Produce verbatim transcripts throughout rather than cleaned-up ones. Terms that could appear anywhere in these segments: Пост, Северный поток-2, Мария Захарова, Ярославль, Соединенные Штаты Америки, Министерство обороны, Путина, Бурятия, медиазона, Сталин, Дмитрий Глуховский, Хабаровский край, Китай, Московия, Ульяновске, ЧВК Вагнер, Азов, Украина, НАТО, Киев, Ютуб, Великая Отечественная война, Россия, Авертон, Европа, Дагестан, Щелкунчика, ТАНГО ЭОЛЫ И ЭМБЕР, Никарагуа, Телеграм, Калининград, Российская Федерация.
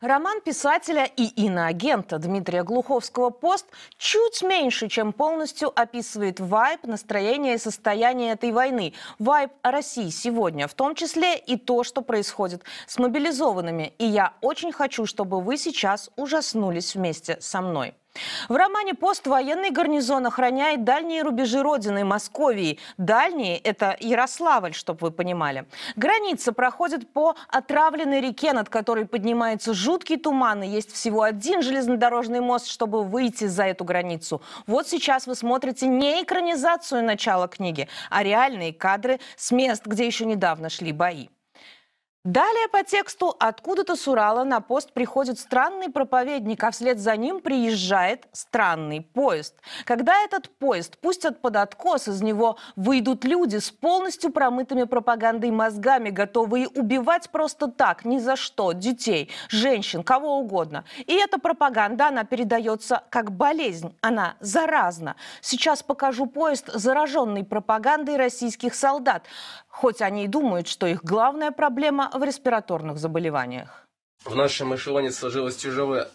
Роман писателя и иноагента Дмитрия Глуховского «Пост» чуть меньше, чем полностью описывает вайб, настроение и состояние этой войны. Вайб России сегодня, в том числе и то, что происходит с мобилизованными. И я очень хочу, чтобы вы сейчас ужаснулись вместе со мной. В романе «Пост» военный гарнизон охраняет дальние рубежи родины Московии. Дальние – это Ярославль, чтобы вы понимали. Граница проходит по отравленной реке, над которой поднимается жуткий туман. И есть всего один железнодорожный мост, чтобы выйти за эту границу. Вот сейчас вы смотрите не экранизацию начала книги, а реальные кадры с мест, где еще недавно шли бои. Далее по тексту откуда-то с Урала на пост приходит странный проповедник, а вслед за ним приезжает странный поезд. Когда этот поезд пустят под откос, из него выйдут люди с полностью промытыми пропагандой мозгами, готовые убивать просто так, ни за что, детей, женщин, кого угодно. И эта пропаганда, она передается как болезнь, она заразна. Сейчас покажу поезд, зараженный пропагандой российских солдат. Хоть они и думают, что их главная проблема в респираторных заболеваниях. В нашем эшелоне сложилась тяжелая,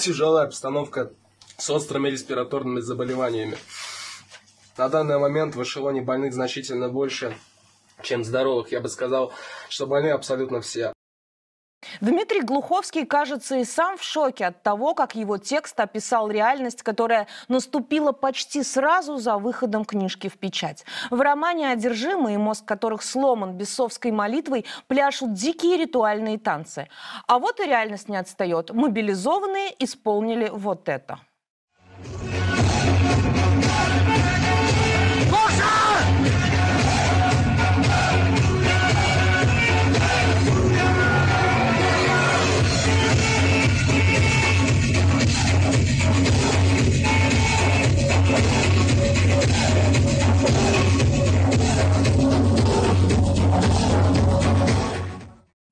тяжелая обстановка с острыми респираторными заболеваниями. На данный момент в эшелоне больных значительно больше, чем здоровых. Я бы сказал, что больны абсолютно все. Дмитрий Глуховский, кажется, и сам в шоке от того, как его текст описал реальность, которая наступила почти сразу за выходом книжки в печать. В романе одержимые, мозг которых сломан бесовской молитвой, пляшут дикие ритуальные танцы. А вот и реальность не отстает. Мобилизованные исполнили вот это.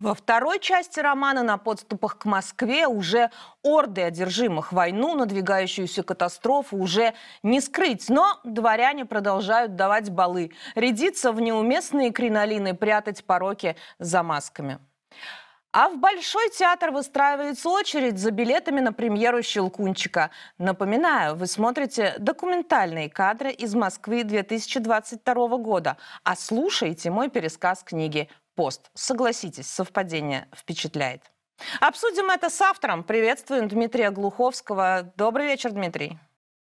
Во второй части романа на подступах к Москве уже орды одержимых, войну, надвигающуюся катастрофу уже не скрыть. Но дворяне продолжают давать балы, рядиться в неуместные кринолины, прятать пороки за масками. А в Большой театр выстраивается очередь за билетами на премьеру «Щелкунчика». Напоминаю, вы смотрите документальные кадры из Москвы две тысячи двадцать второго года, а слушаете мой пересказ книги «Пост». Согласитесь, совпадение впечатляет. Обсудим это с автором. Приветствуем Дмитрия Глуховского. Добрый вечер, Дмитрий.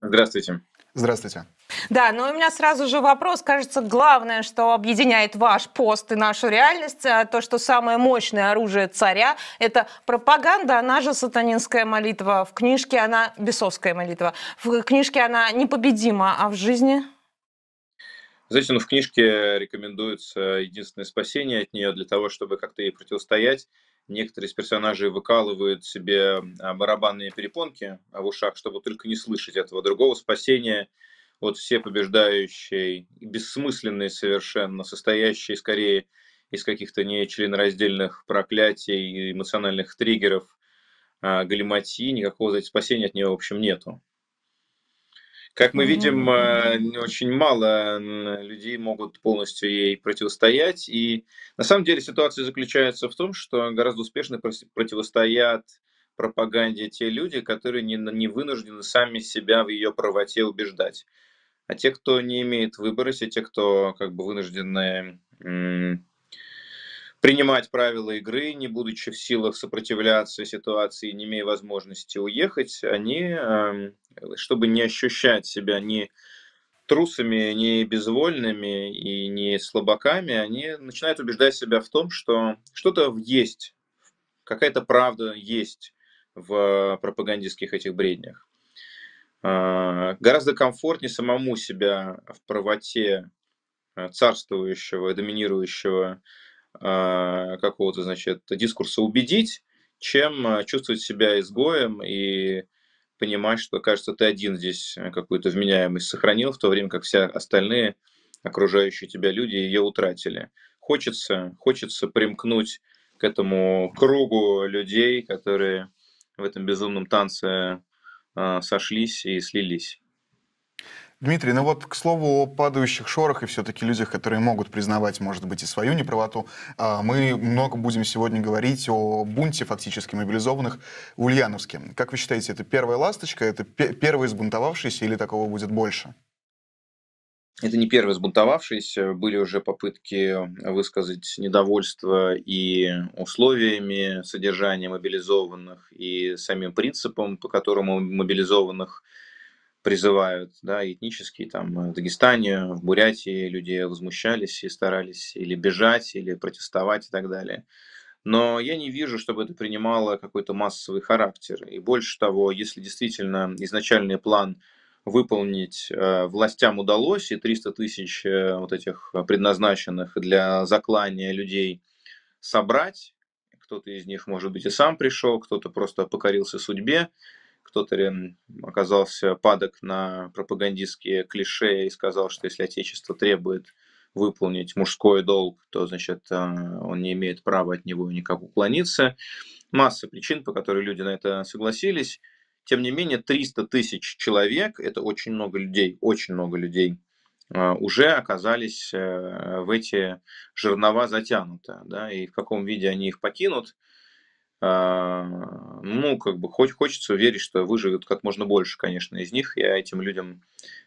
Здравствуйте. Здравствуйте. Да, ну у меня сразу же вопрос. Кажется, главное, что объединяет ваш пост и нашу реальность, то, что самое мощное оружие царя – это пропаганда, она же сатанинская молитва. В книжке она бесовская молитва. В книжке она непобедима, а в жизни… Знаете, ну, в книжке рекомендуется единственное спасение от нее для того, чтобы как-то ей противостоять. Некоторые из персонажей выкалывают себе барабанные перепонки в ушах, чтобы только не слышать этого. Другого спасения от всепобеждающей, бессмысленной совершенно, состоящей скорее из каких-то нечленораздельных проклятий, эмоциональных триггеров, галиматьи, никакого, знаете, спасения от нее, в общем, нету. Как мы видим, очень мало людей могут полностью ей противостоять. И на самом деле ситуация заключается в том, что гораздо успешно противостоят пропаганде те люди, которые не, не вынуждены сами себя в ее правоте убеждать. А те, кто не имеет выбора, все те, кто как бы вынуждены принимать правила игры, не будучи в силах сопротивляться ситуации, не имея возможности уехать, они, чтобы не ощущать себя ни трусами, ни безвольными и ни слабаками, они начинают убеждать себя в том, что что-то есть, какая-то правда есть в пропагандистских этих бреднях. Гораздо комфортнее самому себя в правоте царствующего, доминирующего какого-то, значит, дискурса убедить, чем чувствовать себя изгоем и понимать, что, кажется, ты один здесь какую-то вменяемость сохранил, в то время как все остальные окружающие тебя люди ее утратили. Хочется, хочется примкнуть к этому кругу людей, которые в этом безумном танце сошлись и слились. Дмитрий, ну вот, к слову, о падающих шорах и все-таки людях, которые могут признавать, может быть, и свою неправоту, мы много будем сегодня говорить о бунте фактически мобилизованных в Ульяновске. Как вы считаете, это первая ласточка, это первые сбунтовавшиеся или такого будет больше? Это не первые сбунтовавшиеся, были уже попытки высказать недовольство и условиями содержания мобилизованных, и самим принципом, по которому мобилизованных призывают, да, этнические, там, в Дагестане, в Бурятии люди возмущались и старались или бежать, или протестовать и так далее. Но я не вижу, чтобы это принимало какой-то массовый характер. И больше того, если действительно изначальный план выполнить э, властям удалось, и триста тысяч э, вот этих предназначенных для заклания людей собрать, кто-то из них, может быть, и сам пришел, кто-то просто покорился судьбе, кто-то оказался падок на пропагандистские клише и сказал, что если Отечество требует выполнить мужской долг, то, значит, он не имеет права от него никак уклониться. Масса причин, по которой люди на это согласились. Тем не менее, триста тысяч человек, это очень много людей, очень много людей, уже оказались в эти жернова затянуты. Да, и в каком виде они их покинут, ну, как бы, хоть хочется верить, что выживет как можно больше, конечно, из них. Я этим людям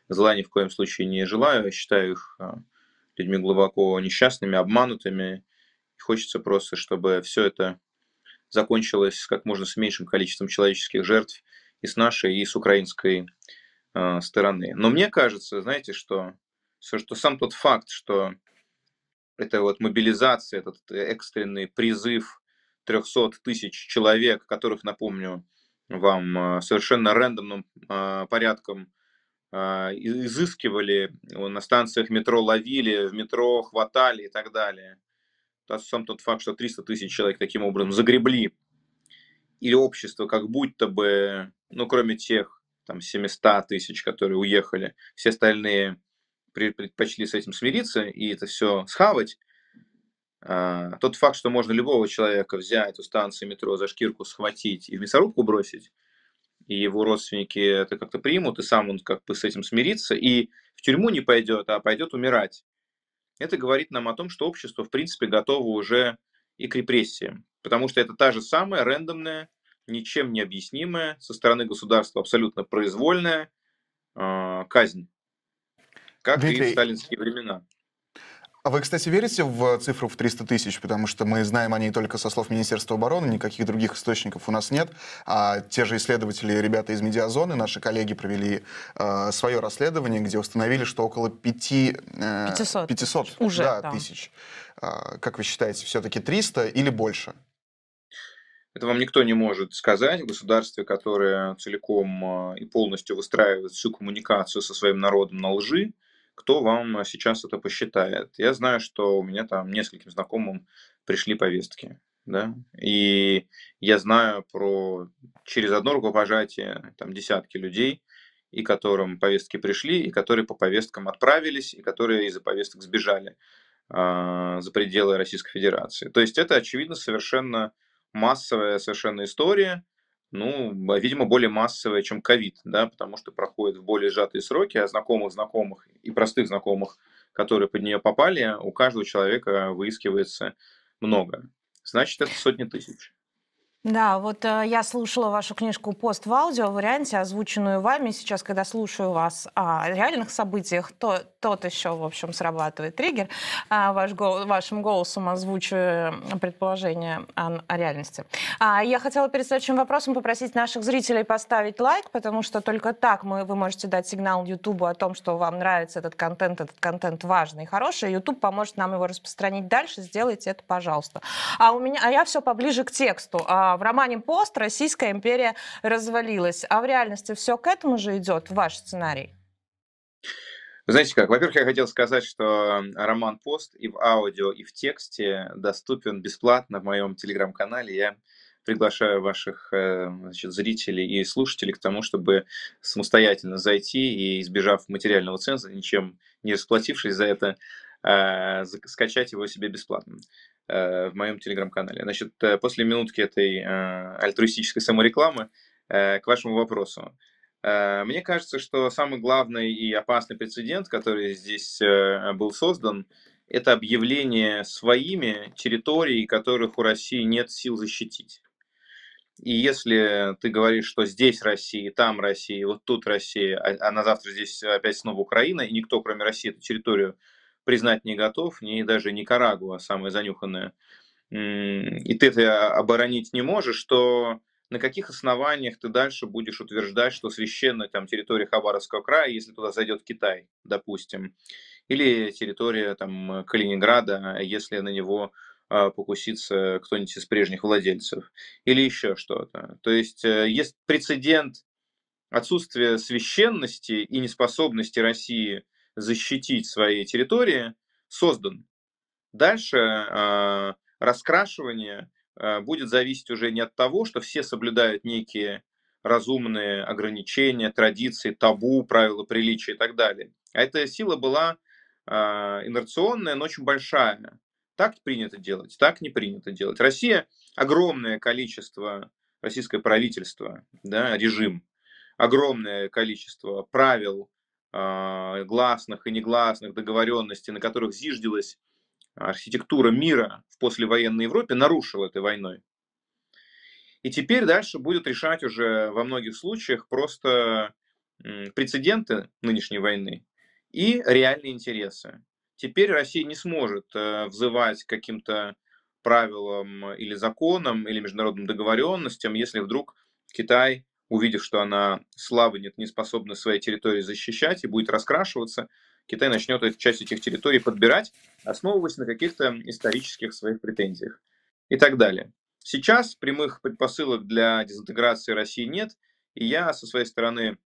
зла ни в коем случае не желаю. Я считаю их людьми глубоко несчастными, обманутыми. И хочется просто, чтобы все это закончилось как можно с меньшим количеством человеческих жертв и с нашей, и с украинской э, стороны. Но мне кажется, знаете, что, что сам тот факт, что эта вот мобилизация, этот экстренный призыв трёхсот тысяч человек, которых, напомню вам, совершенно рандомным порядком изыскивали, на станциях метро ловили, в метро хватали и так далее. Сам тот факт, что триста тысяч человек таким образом загребли, или общество как будто бы, ну, кроме тех там семисот тысяч, которые уехали, все остальные предпочли с этим смириться и это все схавать. Тот факт, что можно любого человека взять у станции метро за шкирку, схватить и в мясорубку бросить, и его родственники это как-то примут, и сам он как бы с этим смирится, и в тюрьму не пойдет, а пойдет умирать. Это говорит нам о том, что общество, в принципе, готово уже и к репрессиям. Потому что это та же самая рандомная, ничем не объяснимая, со стороны государства абсолютно произвольная э, казнь, как и в сталинские времена. А вы, кстати, верите в цифру в триста тысяч? Потому что мы знаем о ней только со слов Министерства обороны, никаких других источников у нас нет. А те же исследователи, ребята из медиазоны, наши коллеги провели э, свое расследование, где установили, что около пяти, э, пятисот, пятисот уже, да, да. тысяч. Э, как вы считаете, все-таки триста или больше? Это вам никто не может сказать. В государстве, которое целиком и полностью выстраивает всю коммуникацию со своим народом на лжи, кто вам сейчас это посчитает. Я знаю, что у меня там нескольким знакомым пришли повестки. Да? И я знаю про через одно рукопожатие там, десятки людей, и которым повестки пришли, и которые по повесткам отправились, и которые из-за повесток сбежали э, за пределы Российской Федерации. То есть это, очевидно, совершенно массовая совершенно история, ну, видимо, более массовая, чем ковид, да, потому что проходит в более сжатые сроки, а знакомых-знакомых и простых знакомых, которые под нее попали, у каждого человека выискивается много. Значит, это сотни тысяч. Да, вот э, я слушала вашу книжку «Пост» в аудиоварианте, озвученную вами. Сейчас, когда слушаю вас о реальных событиях, то тот еще, в общем, срабатывает триггер. А, ваш, вашим голосом озвучу предположение о, о реальности. А, я хотела перед следующим вопросом попросить наших зрителей поставить лайк, потому что только так мы, вы можете дать сигнал Ютубу о том, что вам нравится этот контент, этот контент важный и хороший. Ютуб поможет нам его распространить дальше. Сделайте это, пожалуйста. А, у меня, а я все поближе к тексту. В романе «Пост» Российская империя развалилась. А в реальности все к этому же идет, ваш сценарий? Знаете как, во-первых, я хотел сказать, что роман «Пост» и в аудио, и в тексте доступен бесплатно в моем телеграм-канале. Я приглашаю ваших, значит, зрителей и слушателей к тому, чтобы самостоятельно зайти и, избежав материального ценза, ничем не расплатившись за это, скачать его себе бесплатно в моем телеграм-канале. Значит, после минутки этой э, альтруистической саморекламы э, к вашему вопросу. Мне кажется, что самый главный и опасный прецедент, который здесь был создан, это объявление своими территорий, которых у России нет сил защитить. И если ты говоришь, что здесь Россия, там Россия, вот тут Россия, а на завтра здесь опять снова Украина, и никто, кроме России, эту территорию признать не готов, ни даже Никарагуа, самая занюханная, и ты это оборонить не можешь, то на каких основаниях ты дальше будешь утверждать, что священная там территория Хабаровского края, если туда зайдет Китай, допустим, или территория там Калининграда, если на него э, покусится кто-нибудь из прежних владельцев, или еще что-то. То есть э, есть прецедент отсутствия священности и неспособности России защитить свои территории создан. Дальше э, раскрашивание будет зависеть уже не от того, что все соблюдают некие разумные ограничения, традиции, табу, правила приличия и так далее. А эта сила была э, инерционная, но очень большая. Так принято делать, так не принято делать. Россия, огромное количество, российское правительство, да, режим, огромное количество правил, э, гласных и негласных договоренностей, на которых зиждилась архитектура мира в послевоенной Европе, нарушила этой войной. И теперь дальше будет решать уже во многих случаях просто прецеденты нынешней войны и реальные интересы. Теперь Россия не сможет взывать к каким-то правилам или законам, или международным договоренностям, если вдруг Китай, увидев, что она слабнет, не способна своей территории защищать и будет раскрашиваться, Китай начнет эту часть этих территорий подбирать, основываясь на каких-то исторических своих претензиях и так далее. Сейчас прямых предпосылок для дезинтеграции России нет, и я со своей стороны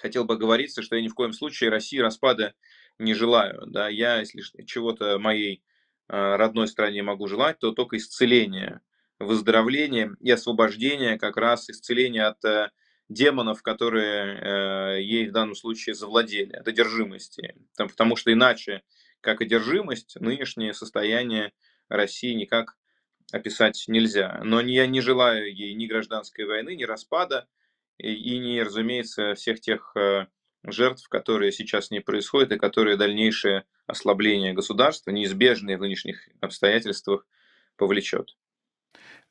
хотел бы оговориться, что я ни в коем случае России распада не желаю. Да, я, если чего-то моей родной стране могу желать, то только исцеление, выздоровление и освобождение, как раз исцеление от демонов, которые э, ей в данном случае завладели, от одержимости. Потому что иначе, как одержимость, нынешнее состояние России никак описать нельзя. Но я не желаю ей ни гражданской войны, ни распада, и, и не, разумеется, всех тех э, жертв, которые сейчас не происходят, и которые дальнейшее ослабление государства, неизбежное в нынешних обстоятельствах, повлечет.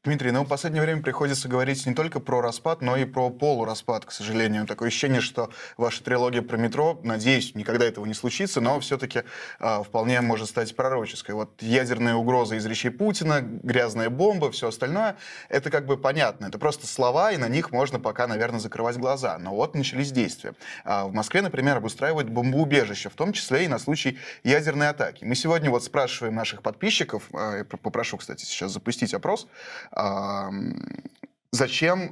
Дмитрий, ну в последнее время приходится говорить не только про распад, но и про полураспад, к сожалению. Такое ощущение, что ваша трилогия про метро, надеюсь, никогда этого не случится, но все-таки а, вполне может стать пророческой. Вот ядерная угроза из речей Путина, грязная бомба, все остальное, это как бы понятно. Это просто слова, и на них можно пока, наверное, закрывать глаза. Но вот начались действия. А в Москве, например, обустраивают бомбоубежище, в том числе и на случай ядерной атаки. Мы сегодня вот спрашиваем наших подписчиков, а, попрошу, кстати, сейчас запустить опрос, зачем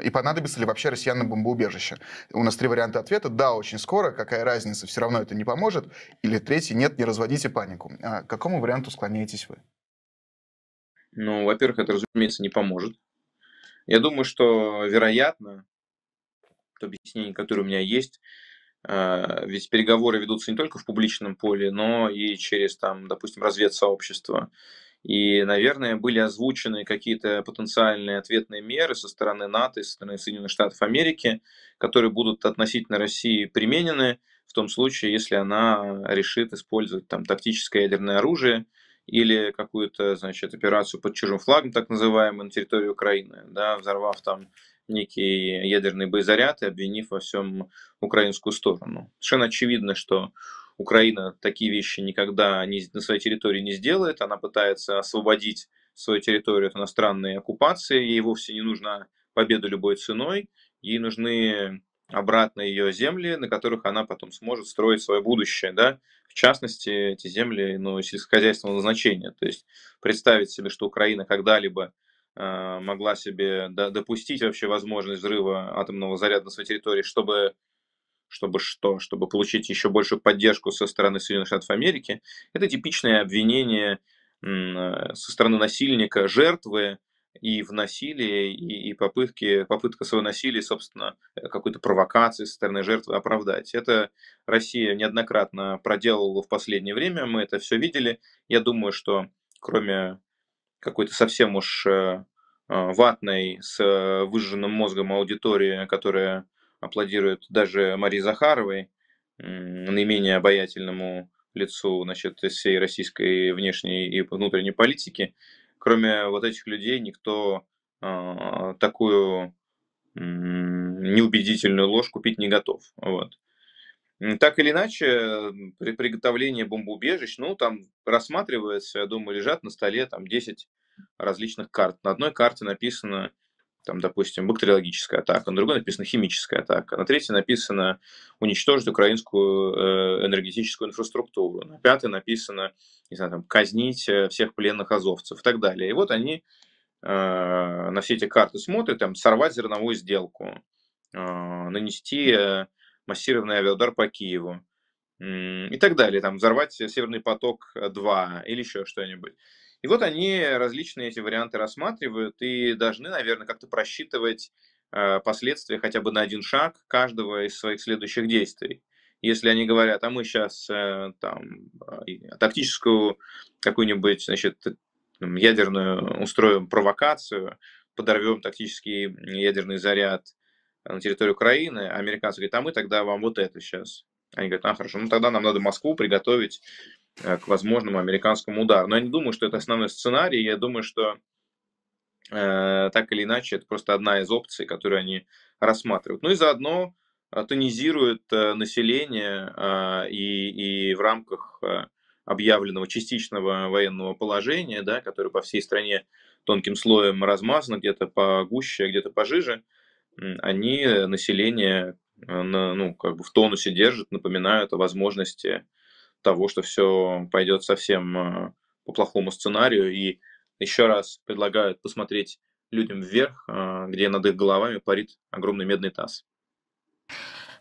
и понадобится ли вообще россиянам бомбоубежище? У нас три варианта ответа. Да, очень скоро, какая разница, все равно это не поможет. Или третий, нет, не разводите панику. К какому варианту склоняетесь вы? Ну, во-первых, это, разумеется, не поможет. Я думаю, что, вероятно, то объяснение, которое у меня есть, ведь переговоры ведутся не только в публичном поле, но и через, там, допустим, разведсообщество. И, наверное, были озвучены какие-то потенциальные ответные меры со стороны НАТО и со стороны Соединенных Штатов Америки, которые будут относительно России применены в том случае, если она решит использовать там тактическое ядерное оружие или какую-то, значит, операцию под чужим флагом, так называемую, на территории Украины, да, взорвав там некий ядерный боезаряд и обвинив во всем украинскую сторону. Совершенно очевидно, что Украина такие вещи никогда не, на своей территории не сделает. Она пытается освободить свою территорию от иностранной оккупации. Ей вовсе не нужна победа любой ценой. Ей нужны обратно ее земли, на которых она потом сможет строить свое будущее. Да? В частности, эти земли, ну, сельскохозяйственного назначения. То есть представить себе, что Украина когда-либо э, могла себе да, допустить вообще возможность взрыва атомного заряда на своей территории, чтобы... чтобы что, чтобы получить еще большую поддержку со стороны Соединенных Штатов Америки, это типичное обвинение со стороны насильника, жертвы и в насилии, и, и попытки, попытка своего насилия, собственно, какой-то провокации со стороны жертвы оправдать. Это Россия неоднократно проделала в последнее время, мы это все видели. Я думаю, что кроме какой-то совсем уж ватной, с выжженным мозгом аудитории, которая аплодируют даже Марии Захаровой, наименее обаятельному лицу, значит, всей российской внешней и внутренней политики. Кроме вот этих людей никто э, такую э, неубедительную ложь купить не готов. Вот. Так или иначе, при приготовлении бомбоубежищ, ну, там рассматривается, я думаю, лежат на столе там десять различных карт. На одной карте написано, там, допустим, бактериологическая атака, на другой написано химическая атака, на третьей написано уничтожить украинскую энергетическую инфраструктуру, на пятой написано, не знаю, там, казнить всех пленных азовцев и так далее. И вот они э, на все эти карты смотрят, там, сорвать зерновую сделку, э, нанести э, массированный авиаудар по Киеву э, и так далее, там, взорвать Северный поток два или еще что-нибудь. И вот они различные эти варианты рассматривают и должны, наверное, как-то просчитывать э, последствия хотя бы на один шаг каждого из своих следующих действий. Если они говорят, а мы сейчас э, там, тактическую какую-нибудь, значит, ядерную устроим провокацию, подорвем тактический ядерный заряд на территории Украины, американцы говорят, а мы тогда вам вот это сейчас. Они говорят, а хорошо, ну тогда нам надо Москву приготовить к возможному американскому удару. Но я не думаю, что это основной сценарий. Я думаю, что э, так или иначе это просто одна из опций, которую они рассматривают. Ну и заодно тонизируют э, население э, и, и в рамках э, объявленного частичного военного положения, да, которое по всей стране тонким слоем размазано, где-то погуще, где-то пожиже, они население э, на, ну, как бы в тонусе держат, напоминают о возможности того, что все пойдет совсем по плохому сценарию. И еще раз предлагают посмотреть людям вверх, где над их головами парит огромный медный таз.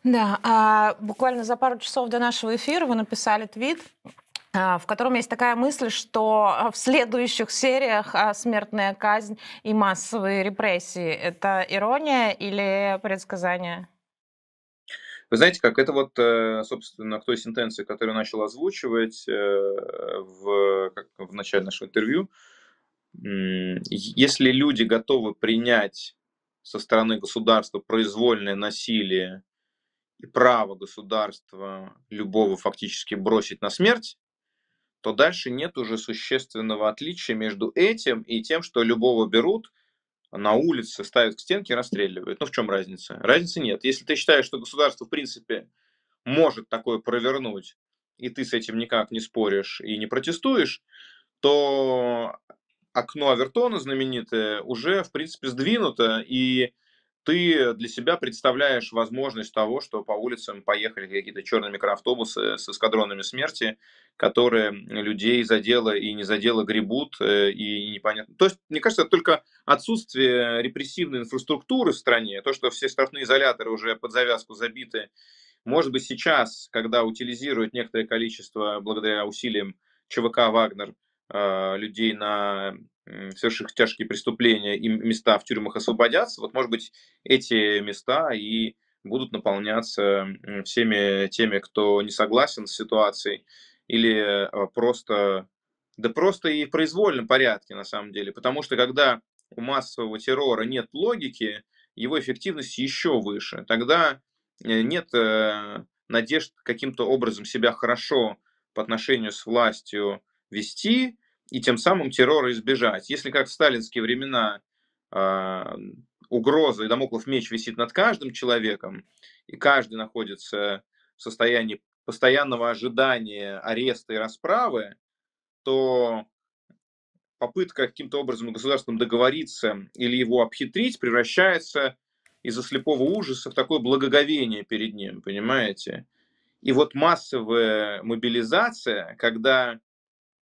Да, а буквально за пару часов до нашего эфира вы написали твит, в котором есть такая мысль, что в следующих сериях смертная казнь и массовые репрессии. Это ирония или предсказание? Вы знаете, как это вот, собственно, к той сентенции, которую я начал озвучивать в, как в начале нашего интервью. Если люди готовы принять со стороны государства произвольное насилие и право государства любого фактически бросить на смерть, то дальше нет уже существенного отличия между этим и тем, что любого берут, на улице ставят к стенке и расстреливают. Ну, в чем разница? Разницы нет. Если ты считаешь, что государство, в принципе, может такое провернуть, и ты с этим никак не споришь и не протестуешь, то окно Авертона знаменитое уже, в принципе, сдвинуто, и ты для себя представляешь возможность того, что по улицам поехали какие-то черные микроавтобусы с эскадронами смерти, которые людей задело и не задело гребут, и непонятно. То есть, мне кажется, это только отсутствие репрессивной инфраструктуры в стране, то, что все штрафные изоляторы уже под завязку забиты. Может быть, сейчас, когда утилизируют некоторое количество, благодаря усилиям ЧВК «Вагнер», людей на совершивших тяжкие преступления, и места в тюрьмах освободятся, вот, может быть, эти места и будут наполняться всеми теми, кто не согласен с ситуацией, или просто, да просто и в произвольном порядке, на самом деле, потому что, когда у массового террора нет логики, его эффективность еще выше, тогда нет надежд каким-то образом себя хорошо по отношению с властью вести, и тем самым террора избежать. Если, как в сталинские времена, э, угроза и дамоклов меч висит над каждым человеком, и каждый находится в состоянии постоянного ожидания ареста и расправы, то попытка каким-то образом государством договориться или его обхитрить превращается из-за слепого ужаса в такое благоговение перед ним, понимаете? И вот массовая мобилизация, когда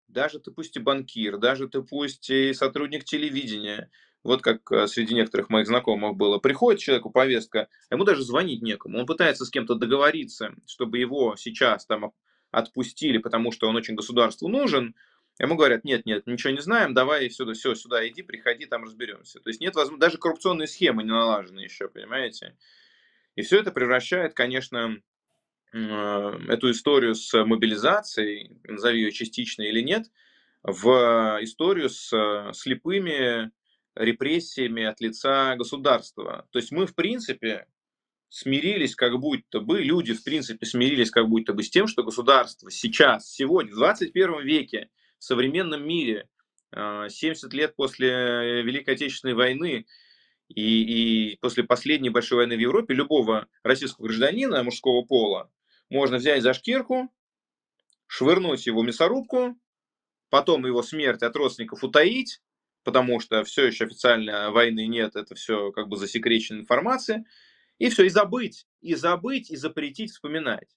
даже ты пусть и банкир, даже ты пусть и сотрудник телевидения, вот как среди некоторых моих знакомых было, приходит человеку повестка, ему даже звонить некому, он пытается с кем-то договориться, чтобы его сейчас там отпустили, потому что он очень государству нужен, ему говорят, нет, нет, ничего не знаем, давай сюда, все, сюда иди, приходи, там разберемся. То есть нет возможности, даже коррупционные схемы не налажены еще, понимаете? И все это превращает, конечно, эту историю с мобилизацией, назови ее частичной или нет, в историю с слепыми репрессиями от лица государства. То есть мы, в принципе, смирились, как будто бы, люди, в принципе, смирились, как будто бы, с тем, что государство сейчас, сегодня, в двадцать первом веке, в современном мире, семьдесят лет после Великой Отечественной войны и, и после последней большой войны в Европе, любого российского гражданина мужского пола можно взять за шкирку, швырнуть его в мясорубку, потом его смерть от родственников утаить, потому что все еще официально войны нет, это все как бы засекреченная информация, и все, и забыть, и забыть, и запретить вспоминать.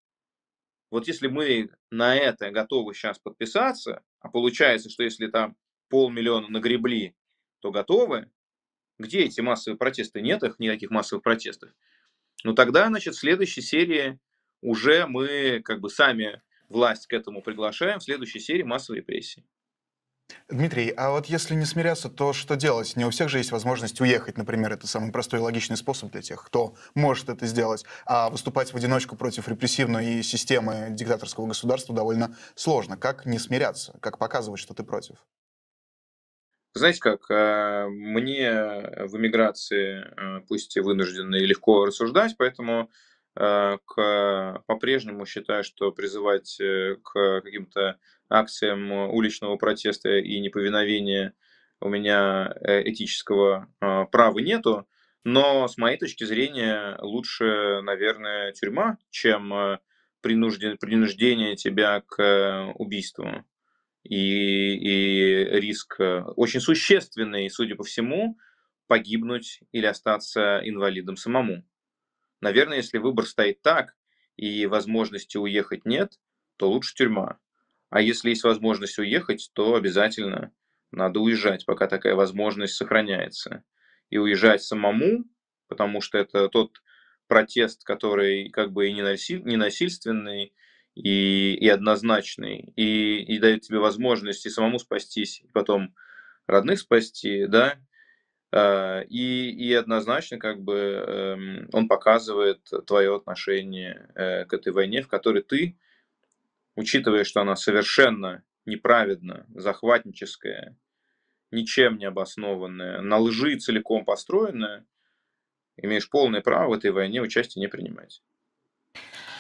Вот если мы на это готовы сейчас подписаться, а получается, что если там полмиллиона нагребли, то готовы, где эти массовые протесты? Нет их, никаких массовых протестов. Ну тогда, значит, в следующей серии уже мы как бы сами власть к этому приглашаем, в следующей серии массовые репрессии. Дмитрий, а вот если не смиряться, то что делать? Не у всех же есть возможность уехать, например, это самый простой и логичный способ для тех, кто может это сделать, а выступать в одиночку против репрессивной системы диктаторского государства довольно сложно. Как не смиряться? Как показывать, что ты против? Знаете как, мне в эмиграции, пусть и вынужденно, и легко рассуждать, поэтому по-прежнему считаю, что призывать к каким-то акциям уличного протеста и неповиновения у меня этического права нету, но с моей точки зрения лучше, наверное, тюрьма, чем принуждение тебя к убийству и, и риск очень существенный, судя по всему, погибнуть или остаться инвалидом самому. Наверное, если выбор стоит так, и возможности уехать нет, то лучше тюрьма. А если есть возможность уехать, то обязательно надо уезжать, пока такая возможность сохраняется. И уезжать самому, потому что это тот протест, который как бы и ненасильственный, и, и однозначный, и, и дает тебе возможность и самому спастись, и потом родных спасти, да. И, и однозначно как бы он показывает твое отношение к этой войне, в которой ты, учитывая, что она совершенно неправедна, захватническая, ничем не обоснованная, на лжи целиком построенная, имеешь полное право в этой войне участие не принимать.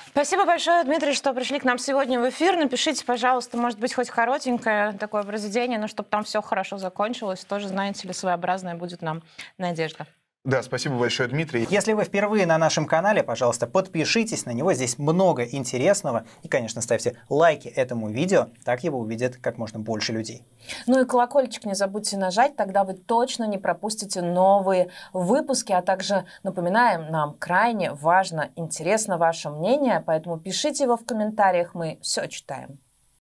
Спасибо большое, Дмитрий, что пришли к нам сегодня в эфир. Напишите, пожалуйста, может быть, хоть коротенькое такое произведение, но чтобы там все хорошо закончилось, тоже, знаете ли, своеобразная будет нам надежда. Да, спасибо большое, Дмитрий. Если вы впервые на нашем канале, пожалуйста, подпишитесь на него. Здесь много интересного. И, конечно, ставьте лайки этому видео. Так его увидят как можно больше людей. Ну и колокольчик не забудьте нажать. Тогда вы точно не пропустите новые выпуски. А также, напоминаем, нам крайне важно, интересно ваше мнение. Поэтому пишите его в комментариях. Мы все читаем.